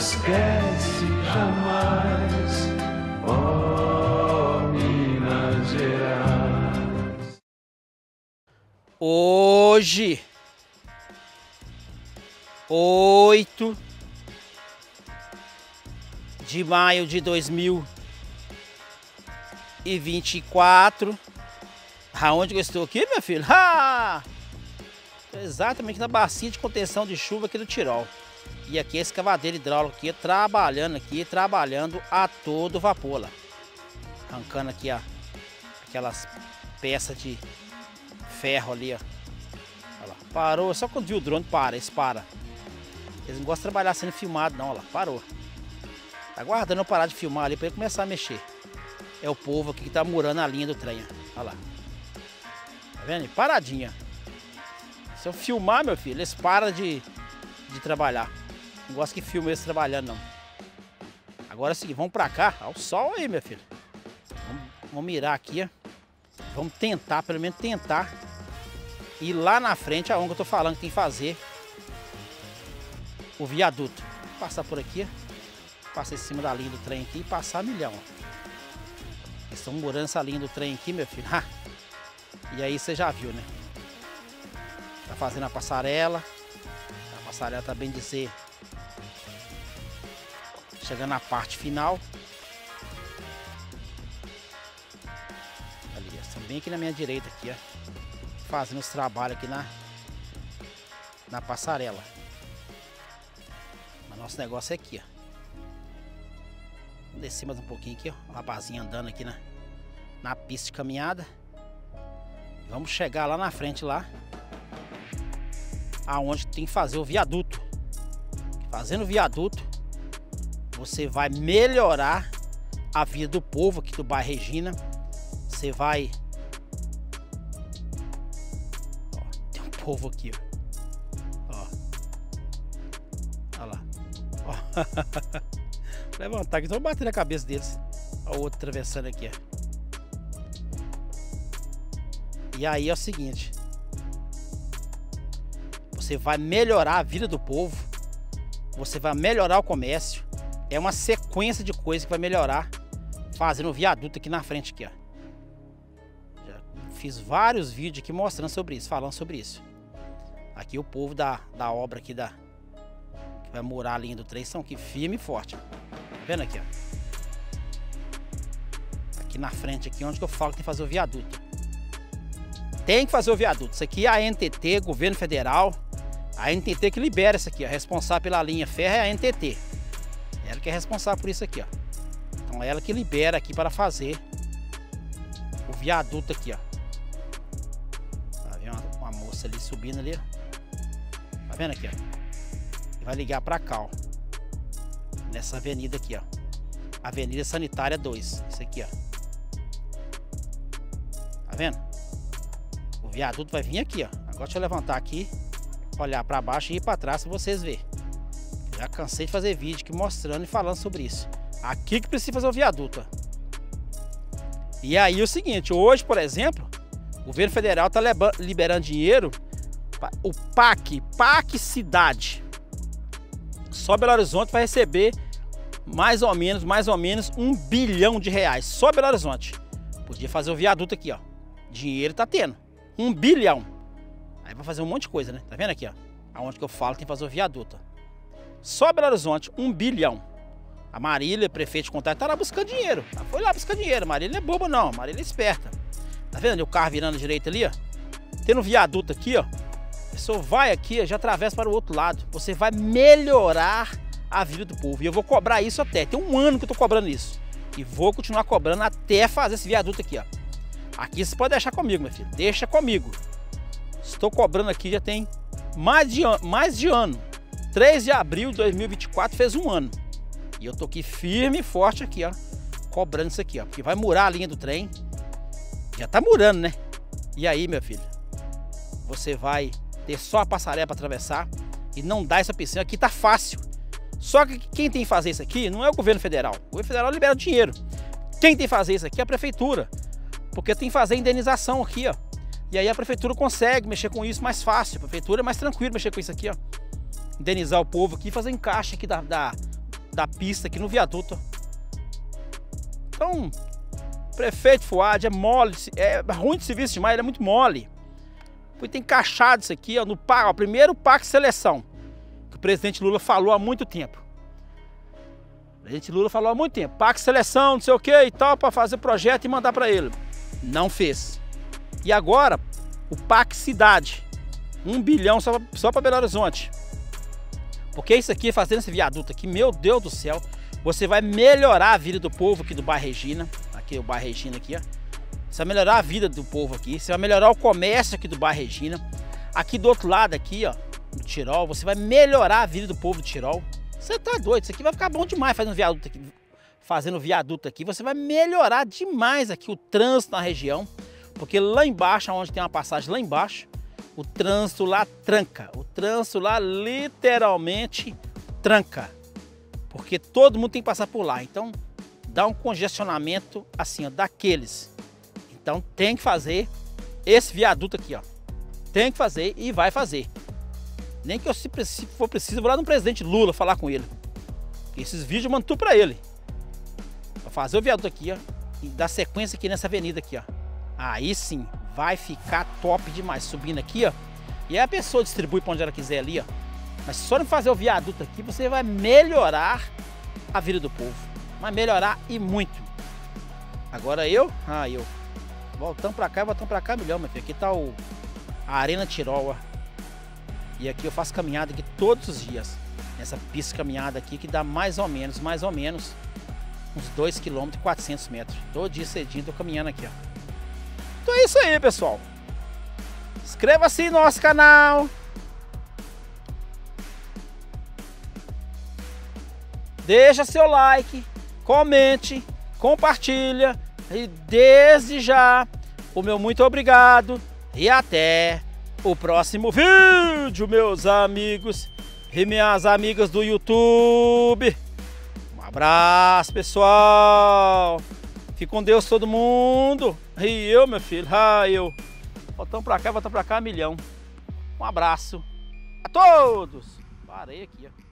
esquece jamais, ó Minas Gerais. Hoje, 8 de maio de 2024. Aonde eu estou aqui, meu filho? Ah! Exatamente na bacia de contenção de chuva aqui do Tirol. E aqui a escavadeira hidráulica aqui, trabalhando a todo vapor lá. Arrancando aqui ó, aquelas peças de ferro ali, ó. Olha lá, parou, só quando viu o drone para, eles param. Eles não gostam de trabalhar sendo filmado não, olha lá, parou. Tá aguardando eu parar de filmar ali pra ele começar a mexer. É o povo aqui que tá murando a linha do trem, ó. Olha lá. Tá vendo? Paradinha. Se eu filmar, meu filho, eles param de trabalhar. Não gosto que filme eles trabalhando, não. Agora é o seguinte, vamos pra cá. Olha o sol aí, meu filho. Vamos mirar aqui, ó. Vamos tentar, pelo menos tentar. E lá na frente, aonde eu tô falando que tem que fazer o viaduto. Vou passar por aqui, ó. Passar em cima da linha do trem aqui e passar a milhão, ó. Eles estão murando essa linha do trem aqui, meu filho. Ah. E aí você já viu, né? Tá fazendo a passarela. A passarela tá bem dizer chegando na parte final. Ali, estão bem aqui na minha direita aqui, ó. Fazendo os trabalhos aqui na passarela. Mas nosso negócio é aqui, ó. Vamos descer mais um pouquinho aqui, ó. A barzinha andando aqui na pista de caminhada. Vamos chegar lá na frente, lá. Aonde tem que fazer o viaduto. Fazendo o viaduto, você vai melhorar a vida do povo aqui do bairro Regina. Você vai... Ó, tem um povo aqui, ó. Ó. Olha lá. Ó. Levantar aqui, vamos bater na cabeça deles. Olha o outro atravessando aqui, ó. E aí é o seguinte. Você vai melhorar a vida do povo. Você vai melhorar o comércio. É uma sequência de coisas que vai melhorar. Fazendo o viaduto aqui na frente, aqui, ó. Já fiz vários vídeos aqui mostrando sobre isso, falando sobre isso. Aqui o povo da obra aqui que vai murar a linha do trem, são aqui firme e forte. Vendo aqui, ó. Aqui na frente, aqui onde que eu falo que tem que fazer o viaduto. Tem que fazer o viaduto. Isso aqui é a NTT, governo federal. A NTT que libera isso aqui, ó. Responsável pela linha ferro é a NTT. Ela que é responsável por isso aqui, ó. Então ela que libera aqui para fazer o viaduto aqui, ó. Tá vendo uma moça ali subindo ali, ó. Tá vendo aqui, ó. Vai ligar para cá, ó. Nessa avenida aqui, ó. Avenida Sanitária 2. Isso aqui, ó. Tá vendo? O viaduto vai vir aqui, ó. Agora deixa eu levantar aqui, olhar pra baixo e ir pra trás pra vocês verem. Já cansei de fazer vídeo aqui mostrando e falando sobre isso. Aqui que precisa fazer o viaduto, ó. E aí é o seguinte, hoje, por exemplo, o governo federal tá liberando dinheiro pra o PAC Cidade. Só Belo Horizonte vai receber mais ou menos R$1 bilhão só Belo Horizonte. Podia fazer o viaduto aqui, ó. Dinheiro tá tendo. R$1 bilhão. Aí vai fazer um monte de coisa, né? Tá vendo aqui, ó? Aonde que eu falo tem que fazer o viaduto. Só Belo Horizonte, R$1 bilhão. A Marília, prefeito de Contagem, tá lá buscando dinheiro. Ela foi lá buscar dinheiro. Marília não é boba, não. Marília é esperta. Tá vendo ali o carro virando direito ali, ó? Tendo viaduto aqui, ó. A pessoa vai aqui, já atravessa para o outro lado. Você vai melhorar a vida do povo. E eu vou cobrar isso até. Tem um ano que eu tô cobrando isso. E vou continuar cobrando até fazer esse viaduto aqui, ó. Aqui você pode deixar comigo, meu filho. Deixa comigo. Estou cobrando aqui já tem mais de ano. 3 de abril de 2024 fez um ano. E eu tô aqui firme e forte aqui, ó. Cobrando isso aqui, ó. Porque vai murar a linha do trem. Já tá murando, né? E aí, meu filho? Você vai... ter só a passarela para atravessar e não dá essa piscina. Aqui tá fácil. Só que quem tem que fazer isso aqui não é o governo federal. O governo federal libera o dinheiro. Quem tem que fazer isso aqui é a prefeitura. Porque tem que fazer indenização aqui, ó. E aí a prefeitura consegue mexer com isso mais fácil. A prefeitura é mais tranquilo mexer com isso aqui, ó. Indenizar o povo aqui e fazer encaixe aqui da pista aqui no viaduto. Então, prefeito Fuad é mole, é ruim de serviço demais, ele é muito mole. Foi encaixado isso aqui, ó, no PAC, ó, primeiro PAC seleção, que o presidente Lula falou há muito tempo. O presidente Lula falou há muito tempo, PAC seleção, não sei o que e tal, para fazer projeto e mandar para ele. Não fez. E agora, o PAC cidade, 1 bilhão só para Belo Horizonte. Porque isso aqui, fazendo esse viaduto aqui, meu Deus do céu, você vai melhorar a vida do povo aqui do Bairro Regina, aqui o Bairro Regina aqui, ó. Você vai melhorar a vida do povo aqui, você vai melhorar o comércio aqui do Bairro Regina. Aqui do outro lado aqui, ó, do Tirol, você vai melhorar a vida do povo do Tirol. Você tá doido, isso aqui vai ficar bom demais fazendo viaduto aqui. Fazendo viaduto aqui, você vai melhorar demais aqui o trânsito na região, porque lá embaixo, onde tem uma passagem lá embaixo, o trânsito lá tranca. O trânsito lá literalmente tranca, porque todo mundo tem que passar por lá. Então, dá um congestionamento assim, ó, daqueles. Então tem que fazer esse viaduto aqui, ó. Tem que fazer e vai fazer. Nem que eu, se for preciso, eu vou lá no presidente Lula falar com ele. Esses vídeos eu mando tudo pra ele. Pra fazer o viaduto aqui, ó. E dar sequência aqui nessa avenida aqui, ó. Aí sim, vai ficar top demais. Subindo aqui, ó. E aí a pessoa distribui pra onde ela quiser ali, ó. Mas só não fazer o viaduto aqui, você vai melhorar a vida do povo. Vai melhorar e muito. Agora eu... Ah, eu... Voltamos pra cá e voltamos pra cá milhão, meu filho. Aqui tá a Arena Tirol. E aqui eu faço caminhada aqui todos os dias. Nessa pista caminhada aqui que dá mais ou menos uns 2,4 km. Todo dia cedinho tô caminhando aqui, ó. Então é isso aí, pessoal. Inscreva-se no nosso canal. Deixa seu like. Comente. Compartilha. E desde já, o meu muito obrigado e até o próximo vídeo, meus amigos e minhas amigas do YouTube. Um abraço, pessoal. Fique com Deus todo mundo. E eu, meu filho, eu. Voltamos pra cá, milhão. Um abraço a todos. Parei aqui, ó.